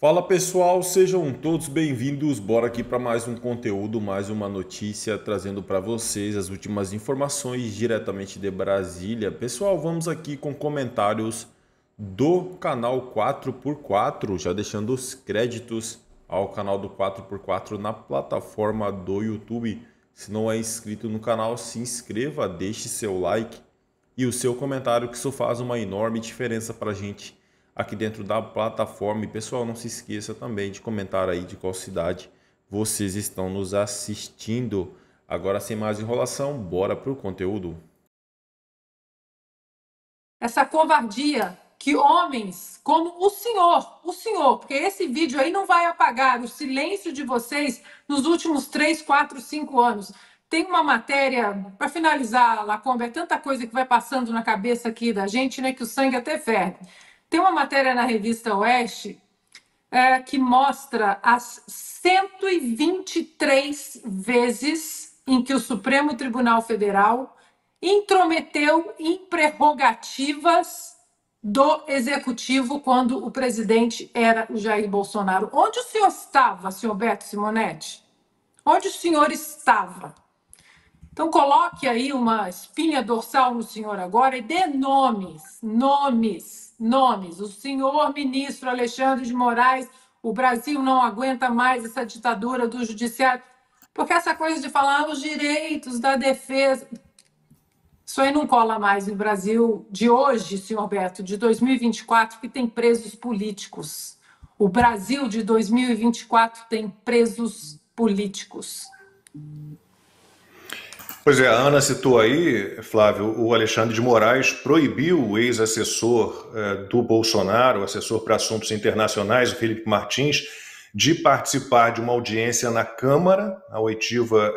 Fala pessoal, sejam todos bem-vindos, bora aqui para mais um conteúdo, mais uma notícia, trazendo para vocês as últimas informações diretamente de Brasília. Pessoal, vamos aqui com comentários do canal 4x4, já deixando os créditos ao canal do 4x4 na plataforma do YouTube. Se não é inscrito no canal, se inscreva, deixe seu like e o seu comentário, que isso faz uma enorme diferença para a gente aqui dentro da plataforma. E pessoal, não se esqueça também de comentar aí de qual cidade vocês estão nos assistindo. Agora, sem mais enrolação, bora para o conteúdo. Essa covardia que homens como o senhor, porque esse vídeo aí não vai apagar o silêncio de vocês nos últimos 3, 4, 5 anos. Tem uma matéria, para finalizar, Lacombe, é tanta coisa que vai passando na cabeça aqui da gente, né, que o sangue até ferve. Tem uma matéria na Revista Oeste que mostra as 123 vezes em que o Supremo Tribunal Federal intrometeu em prerrogativas do Executivo quando o presidente era o Jair Bolsonaro. Onde o senhor estava, senhor Beto Simonetti? Onde o senhor estava? Então coloque aí uma espinha dorsal no senhor agora e dê nomes. O senhor ministro Alexandre de Moraes, o Brasil não aguenta mais essa ditadura do judiciário, porque essa coisa de falar os direitos da defesa, isso aí não cola mais no Brasil de hoje, senhor Beto, de 2024, que tem presos políticos. O Brasil de 2024 tem presos políticos. Pois é, a Ana citou aí, Flávio, o Alexandre de Moraes proibiu o ex-assessor do Bolsonaro, assessor para assuntos internacionais, o Felipe Martins, de participar de uma audiência na Câmara. A oitiva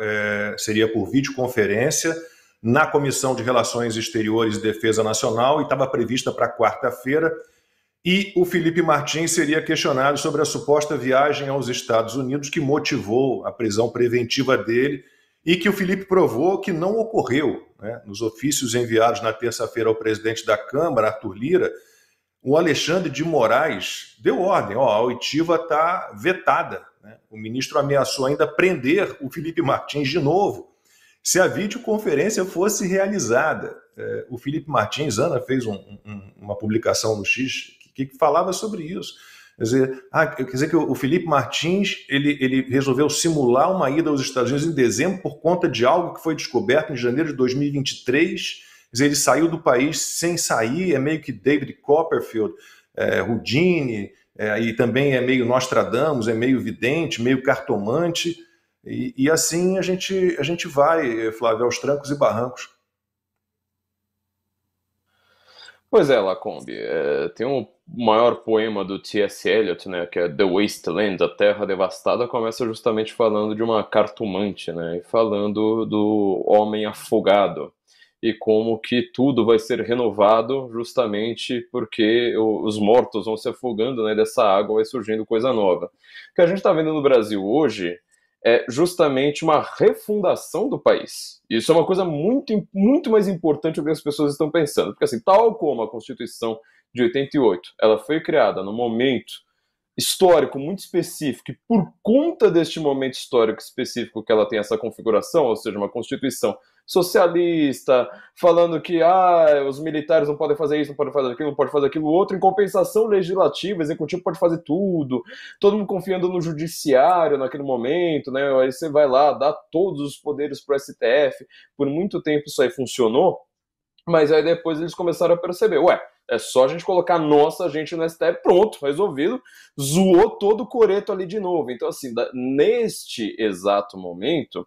seria por videoconferência, na Comissão de Relações Exteriores e Defesa Nacional, e estava prevista para quarta-feira. E o Felipe Martins seria questionado sobre a suposta viagem aos Estados Unidos que motivou a prisão preventiva dele, e que o Felipe provou que não ocorreu, né? Nos ofícios enviados na terça-feira ao presidente da Câmara, Arthur Lira, o Alexandre de Moraes deu ordem, ó, a oitiva está vetada, né? O ministro ameaçou ainda prender o Felipe Martins de novo se a videoconferência fosse realizada. O Felipe Martins, Ana, fez uma publicação no X que falava sobre isso. Quer dizer que o Felipe Martins ele resolveu simular uma ida aos Estados Unidos em dezembro por conta de algo que foi descoberto em janeiro de 2023. Quer dizer, ele saiu do país sem sair, é meio que David Copperfield, Houdini, e também é meio Nostradamus, é meio vidente, meio cartomante, e assim a gente vai, Flávio, aos trancos e barrancos. Pois é, Lacombe, tem um maior poema do T.S. Eliot, né, que é The Wasteland, A Terra Devastada, começa justamente falando de uma cartomante, né, e falando do homem afogado, e como que tudo vai ser renovado justamente porque os mortos vão se afogando, né, dessa água vai surgindo coisa nova. O que a gente está vendo no Brasil hoje é justamente uma refundação do país. Isso é uma coisa muito, muito mais importante do que as pessoas estão pensando. Porque, assim, tal como a Constituição de 88, ela foi criada num momento histórico muito específico, e por conta deste momento histórico específico que ela tem essa configuração, ou seja, uma Constituição socialista, falando que os militares não podem fazer isso, não podem fazer aquilo, não podem fazer aquilo outro, em compensação legislativa, o executivo pode fazer tudo, todo mundo confiando no judiciário naquele momento, né? Aí você vai lá, dá todos os poderes para o STF, por muito tempo isso aí funcionou, mas aí depois eles começaram a perceber, ué, é só a gente colocar nossa gente no STF, pronto, resolvido, zoou todo o coreto ali de novo. Então, assim, neste exato momento,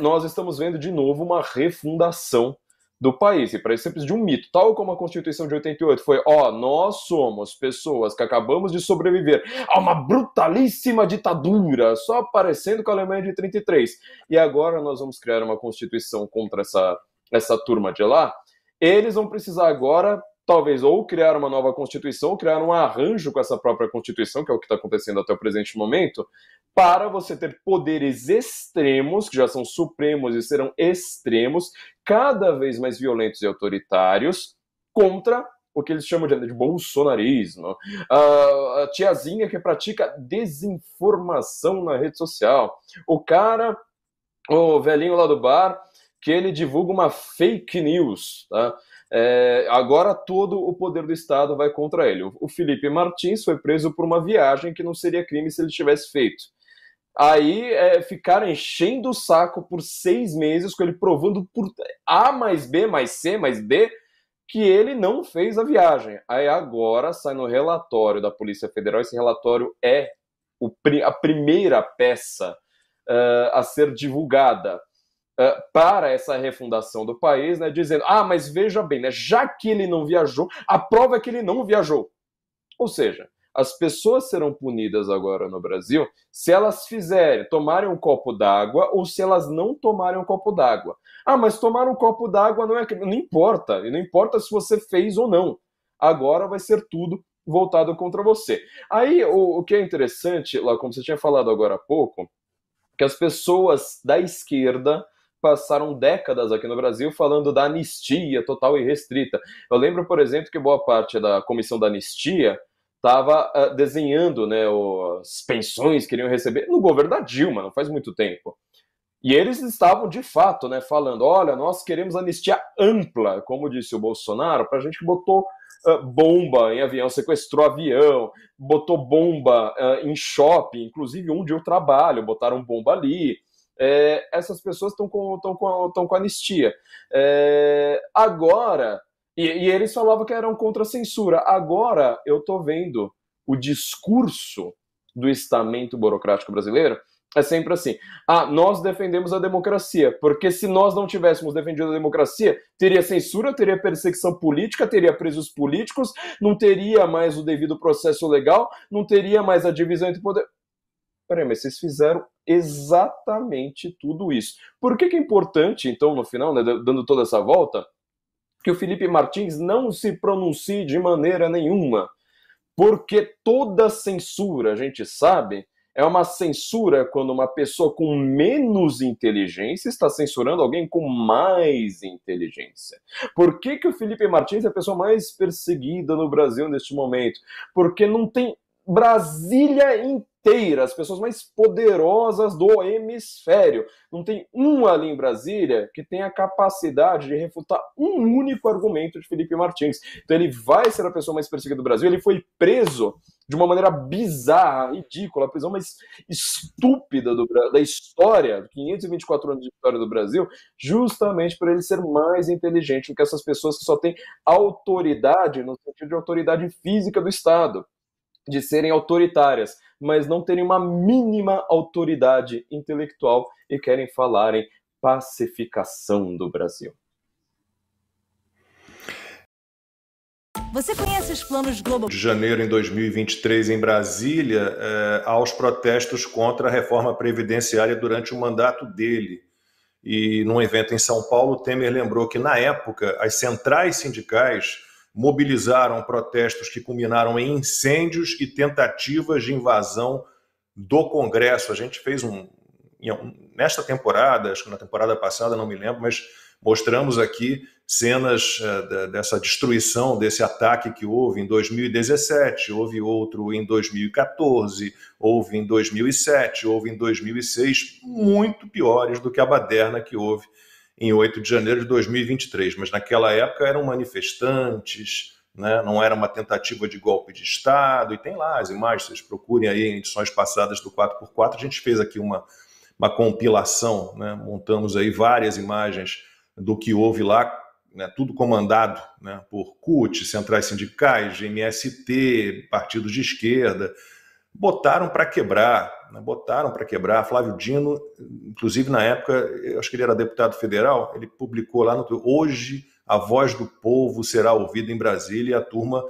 nós estamos vendo de novo uma refundação do país. E para isso é preciso de um mito. Tal como a Constituição de 88 foi, ó, nós somos pessoas que acabamos de sobreviver a uma brutalíssima ditadura, só parecendo com a Alemanha de 33. E agora nós vamos criar uma Constituição contra essa turma de lá. Eles vão precisar agora, talvez, ou criar uma nova Constituição, ou criar um arranjo com essa própria Constituição, que é o que está acontecendo até o presente momento, para você ter poderes extremos, que já são supremos e serão extremos, cada vez mais violentos e autoritários, contra o que eles chamam de bolsonarismo, a tiazinha que pratica desinformação na rede social, o cara, o velhinho lá do bar, que ele divulga uma fake news, tá? Agora todo o poder do Estado vai contra ele. O Felipe Martins foi preso por uma viagem que não seria crime se ele tivesse feito. Aí ficaram enchendo o saco por 6 meses, com ele provando por A mais B mais C mais D que ele não fez a viagem. Aí agora sai no relatório da Polícia Federal, esse relatório é a primeira peça a ser divulgada para essa refundação do país, né, dizendo, ah, mas veja bem, né, já que ele não viajou, a prova é que ele não viajou. Ou seja, as pessoas serão punidas agora no Brasil se elas fizerem, tomarem um copo d'água ou se elas não tomarem um copo d'água. Ah, mas tomar um copo d'água não é... Não importa, e não importa se você fez ou não. Agora vai ser tudo voltado contra você. Aí, o que é interessante, lá como você tinha falado agora há pouco, que as pessoas da esquerda passaram décadas aqui no Brasil falando da anistia total e restrita. Eu lembro, por exemplo, que boa parte da comissão da anistia estava desenhando, né, as pensões que iriam receber no governo da Dilma, não faz muito tempo. E eles estavam, de fato, né, falando, olha, nós queremos anistia ampla, como disse o Bolsonaro, para a gente que botou bomba em avião, sequestrou avião, botou bomba em shopping, inclusive onde eu trabalho, botaram bomba ali. Essas pessoas estão com anistia. Agora, e eles falavam que eram contra a censura. Agora eu estou vendo o discurso do estamento burocrático brasileiro, é sempre assim, ah, nós defendemos a democracia, porque se nós não tivéssemos defendido a democracia, teria censura, teria perseguição política, teria presos políticos, não teria mais o devido processo legal, não teria mais a divisão entre poder... Peraí, mas vocês fizeram exatamente tudo isso. Por que é importante, então, no final, né, dando toda essa volta, que o Felipe Martins não se pronuncie de maneira nenhuma? Porque toda censura, a gente sabe, é uma censura quando uma pessoa com menos inteligência está censurando alguém com mais inteligência. Por que que o Felipe Martins é a pessoa mais perseguida no Brasil neste momento? Porque não tem Brasília inteira, as pessoas mais poderosas do hemisfério. Não tem um ali em Brasília que tenha a capacidade de refutar um único argumento de Felipe Martins. Então ele vai ser a pessoa mais perseguida do Brasil, ele foi preso de uma maneira bizarra, ridícula, a prisão mais estúpida da história, 524 anos de história do Brasil, justamente por ele ser mais inteligente do que essas pessoas que só têm autoridade, no sentido de autoridade física do Estado, de serem autoritárias, mas não terem uma mínima autoridade intelectual e querem falar em pacificação do Brasil. Você conhece os planos Globo? De janeiro em 2023, em Brasília, aos protestos contra a reforma previdenciária durante o mandato dele. E num evento em São Paulo, Temer lembrou que, na época, as centrais sindicais mobilizaram protestos que culminaram em incêndios e tentativas de invasão do Congresso. A gente fez nesta temporada, acho que na temporada passada, não me lembro, mas mostramos aqui cenas dessa destruição, desse ataque que houve em 2017, houve outro em 2014, houve em 2007, houve em 2006, muito piores do que a baderna que houve em 8 de janeiro de 2023. Mas naquela época eram manifestantes, né? Não era uma tentativa de golpe de Estado, e tem lá as imagens, vocês procurem aí em edições passadas do 4x4, a gente fez aqui uma compilação, né? Montamos aí várias imagens do que houve lá, né, tudo comandado, né, por CUT, centrais sindicais, MST, partidos de esquerda, botaram para quebrar, né, Flávio Dino, inclusive na época, eu acho que ele era deputado federal, ele publicou lá no Twitter, hoje a voz do povo será ouvida em Brasília, e a turma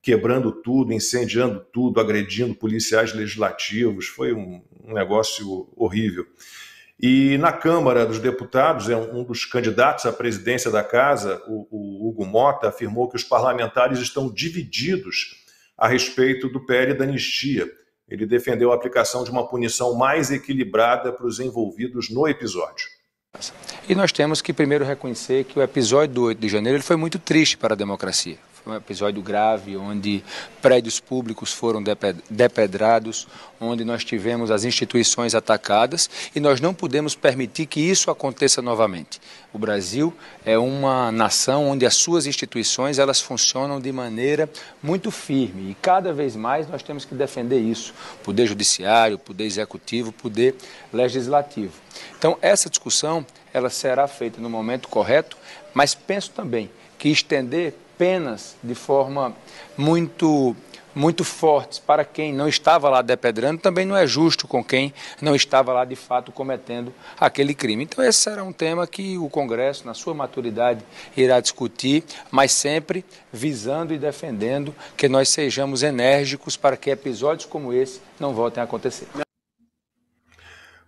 quebrando tudo, incendiando tudo, agredindo policiais legislativos, foi um negócio horrível. E na Câmara dos Deputados, um dos candidatos à presidência da casa, o Hugo Mota, afirmou que os parlamentares estão divididos a respeito do PL da anistia. Ele defendeu a aplicação de uma punição mais equilibrada para os envolvidos no episódio. E nós temos que primeiro reconhecer que o episódio do 8 de janeiro ele foi muito triste para a democracia. um episódio grave onde prédios públicos foram depredados, onde nós tivemos as instituições atacadas e nós não podemos permitir que isso aconteça novamente. O Brasil é uma nação onde as suas instituições elas funcionam de maneira muito firme e cada vez mais nós temos que defender isso, poder judiciário, poder executivo, poder legislativo. Então essa discussão ela será feita no momento correto, mas penso também que estender penas de forma muito fortes para quem não estava lá depedrando também não é justo com quem não estava lá de fato cometendo aquele crime. Então esse será um tema que o Congresso, na sua maturidade, irá discutir, mas sempre visando e defendendo que nós sejamos enérgicos para que episódios como esse não voltem a acontecer.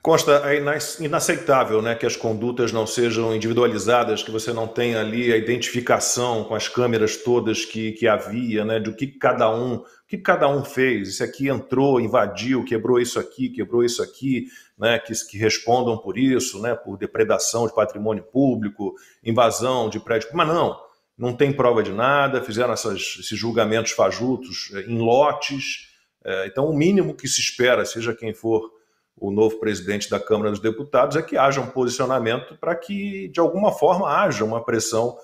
Costa, é inaceitável, né, que as condutas não sejam individualizadas, que você não tenha ali a identificação com as câmeras todas que havia, né, de o que cada um fez. Isso aqui entrou, invadiu, quebrou isso aqui, né, que respondam por isso, né, por depredação de patrimônio público, invasão de prédio. Mas não tem prova de nada, fizeram esses julgamentos fajutos em lotes. Então, o mínimo que se espera, seja quem for o novo presidente da Câmara dos Deputados, é que haja um posicionamento para que, de alguma forma, haja uma pressão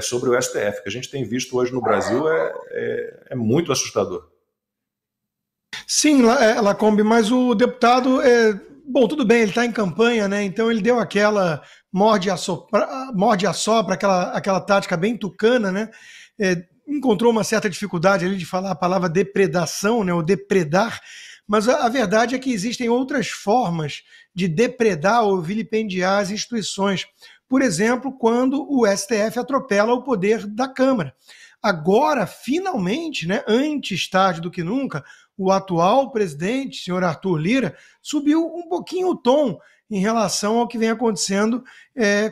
sobre o STF, que a gente tem visto hoje no Brasil é muito assustador. Sim, Lacombe, mas o deputado, bom, tudo bem, ele está em campanha, né? Então ele deu aquela morde e assopra, aquela tática bem tucana, né? Encontrou uma certa dificuldade ali de falar a palavra depredação, né? Ou depredar. Mas a verdade é que existem outras formas de depredar ou vilipendiar as instituições. Por exemplo, quando o STF atropela o poder da Câmara. Agora, finalmente, né, antes tarde do que nunca, o atual presidente, senhor Arthur Lira, subiu um pouquinho o tom em relação ao que vem acontecendo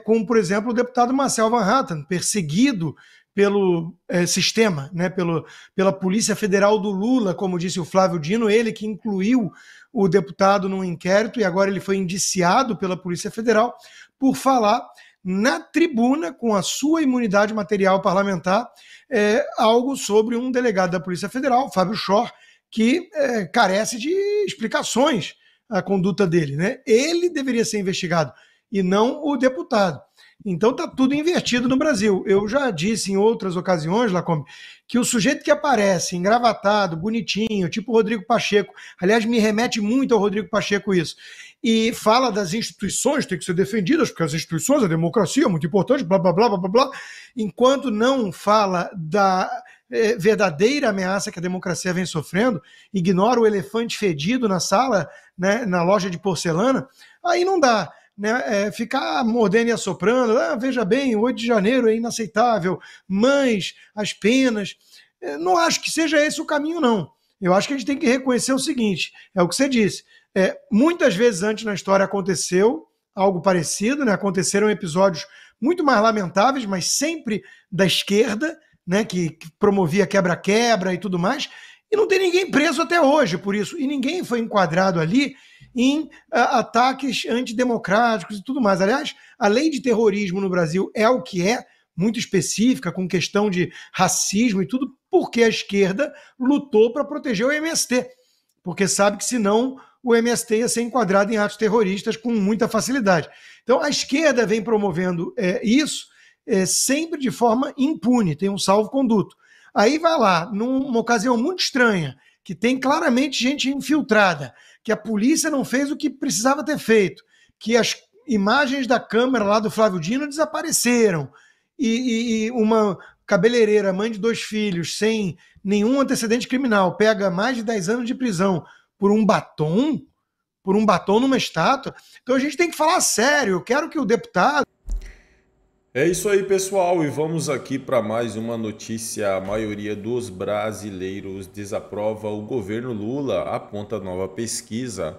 com, por exemplo, o deputado Marcelo Van Hattem, perseguido pelo sistema, né, pela Polícia Federal do Lula, como disse o Flávio Dino, ele que incluiu o deputado num inquérito e agora ele foi indiciado pela Polícia Federal por falar na tribuna, com a sua imunidade material parlamentar, algo sobre um delegado da Polícia Federal, Fábio Schorr, que carece de explicações a conduta dele, né? Ele deveria ser investigado e não o deputado. Então está tudo invertido no Brasil. Eu já disse em outras ocasiões, Lacombe, que o sujeito que aparece engravatado, bonitinho, tipo o Rodrigo Pacheco, aliás, me remete muito ao Rodrigo Pacheco isso, e fala das instituições, tem que ser defendidas, porque as instituições, a democracia é muito importante, blá, blá, blá, blá, blá, blá, enquanto não fala da verdadeira ameaça que a democracia vem sofrendo, ignora o elefante fedido na sala, né, na loja de porcelana, aí não dá. Né, ficar mordendo e assoprando, veja bem, 8 de janeiro é inaceitável, mas as penas, não acho que seja esse o caminho, não. Eu acho que a gente tem que reconhecer o seguinte, é o que você disse, muitas vezes antes na história aconteceu algo parecido, né, aconteceram episódios muito mais lamentáveis, mas sempre da esquerda, né, que promovia quebra-quebra e tudo mais, e não tem ninguém preso até hoje por isso, e ninguém foi enquadrado ali em ataques antidemocráticos e tudo mais. Aliás, a lei de terrorismo no Brasil é o que é, muito específica, com questão de racismo e tudo, porque a esquerda lutou para proteger o MST, porque sabe que senão o MST ia ser enquadrado em atos terroristas com muita facilidade. Então a esquerda vem promovendo isso sempre de forma impune, tem um salvo-conduto. Aí vai lá, numa ocasião muito estranha, que tem claramente gente infiltrada, que a polícia não fez o que precisava ter feito, que as imagens da câmera lá do Flávio Dino desapareceram, e uma cabeleireira, mãe de 2 filhos, sem nenhum antecedente criminal, pega mais de 10 anos de prisão por um batom numa estátua. Então a gente tem que falar sério, eu quero que o deputado... É isso aí, pessoal, e vamos aqui para mais uma notícia. A maioria dos brasileiros desaprova o governo Lula, aponta nova pesquisa.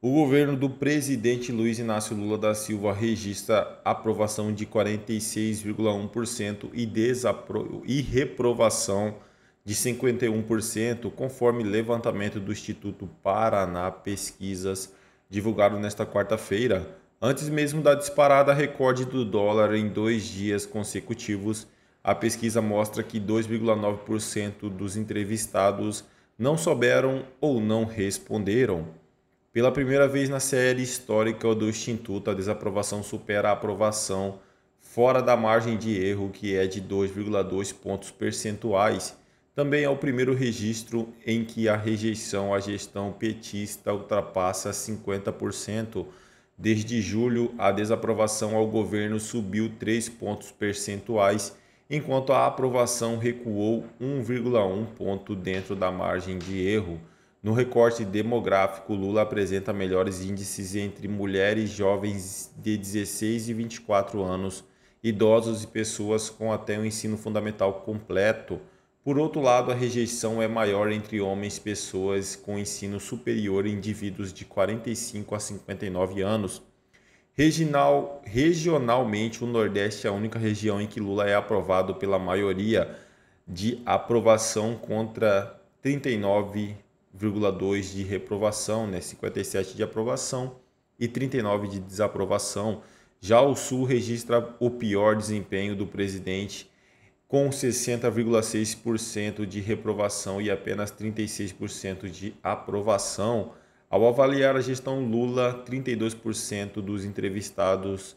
O governo do presidente Luiz Inácio Lula da Silva registra aprovação de 46,1% e reprovação de 51%, conforme levantamento do Instituto Paraná Pesquisas, divulgado nesta quarta-feira. Antes mesmo da disparada recorde do dólar em 2 dias consecutivos, a pesquisa mostra que 2,9% dos entrevistados não souberam ou não responderam. Pela primeira vez na série histórica do Instituto, a desaprovação supera a aprovação fora da margem de erro, que é de 2,2 pontos percentuais. Também é o primeiro registro em que a rejeição à gestão petista ultrapassa 50%. Desde julho, a desaprovação ao governo subiu 3 pontos percentuais, enquanto a aprovação recuou 1,1 ponto dentro da margem de erro. No recorte demográfico, Lula apresenta melhores índices entre mulheres jovens de 16 e 24 anos, idosos e pessoas com até o ensino fundamental completo. Por outro lado, a rejeição é maior entre homens, pessoas com ensino superior e indivíduos de 45 a 59 anos. Regionalmente, o Nordeste é a única região em que Lula é aprovado pela maioria de aprovação contra 39,2% de reprovação, 57% de aprovação e 39% de desaprovação. Já o Sul registra o pior desempenho do presidente, com 60,6% de reprovação e apenas 36% de aprovação. Ao avaliar a gestão Lula, 32% dos entrevistados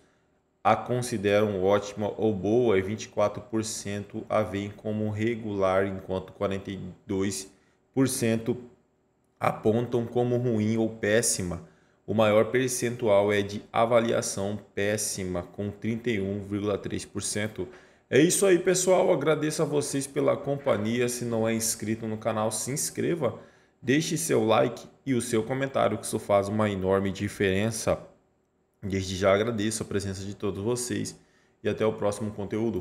a consideram ótima ou boa e 24% a veem como regular, enquanto 42% apontam como ruim ou péssima. O maior percentual é de avaliação péssima, com 31,3%. É isso aí, pessoal. Agradeço a vocês pela companhia. Se não é inscrito no canal, se inscreva. Deixe seu like e o seu comentário, que isso faz uma enorme diferença. Desde já agradeço a presença de todos vocês e até o próximo conteúdo.